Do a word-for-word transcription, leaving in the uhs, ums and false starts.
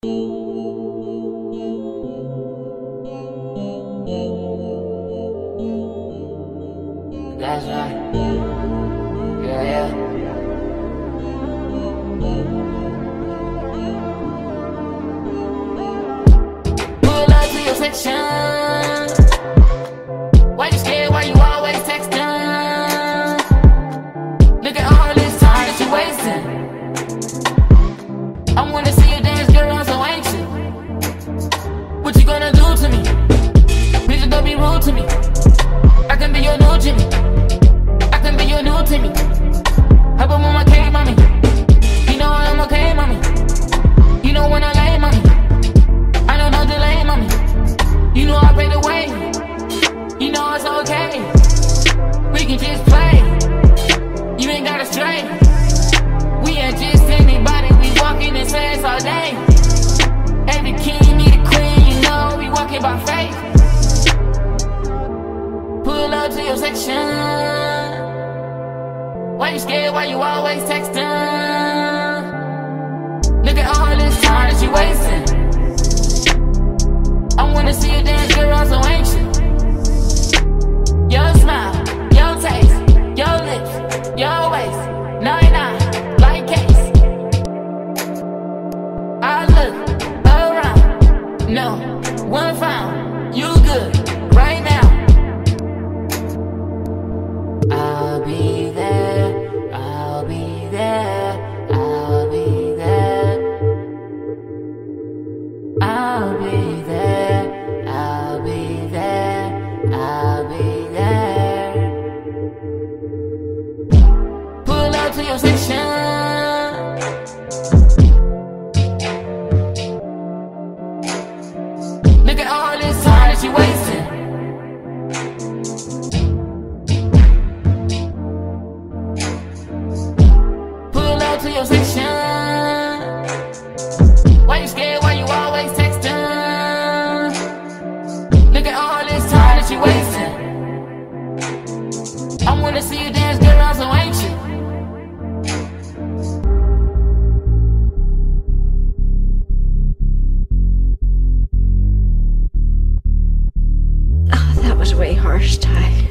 That's right. Yeah, yeah. Pull up to your section. Why you scared? Why you always texting? Look at all this time that you wasting. I wanna see you dance, girl. I'm so anxious. What you gonna do to me? Please don't be rude to me. All day, every king need a queen, you know we walking by faith. Pull up to your section. Why you scared? Why you always texting? Look at all this time that you wasting. I wanna see you dance, girl. I'm so anxious. Your smile, your taste, your lips, your waist. No, you're not. No, one found, you good, right now. I'll be there, I'll be there, I'll be there. I'll be there, I'll be there, I'll be there. Pull up to your section. Look at all this time that you wasting. Pull up to your section. Why you scared? Why you always texting? Look at all this time that you wasting. I wanna see you dance, girl. I'm so anxious. Way harsh, Ty.